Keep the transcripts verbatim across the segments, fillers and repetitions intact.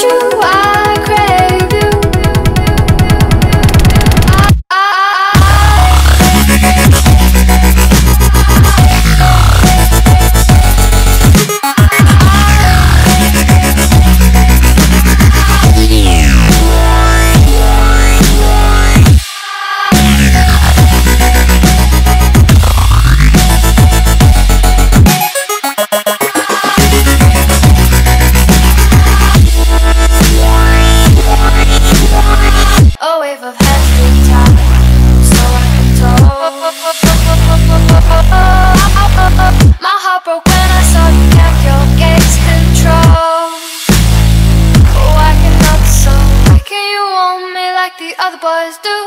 true, I crave you. I, I, the other boys do.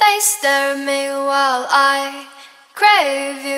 They stare at me while I crave you.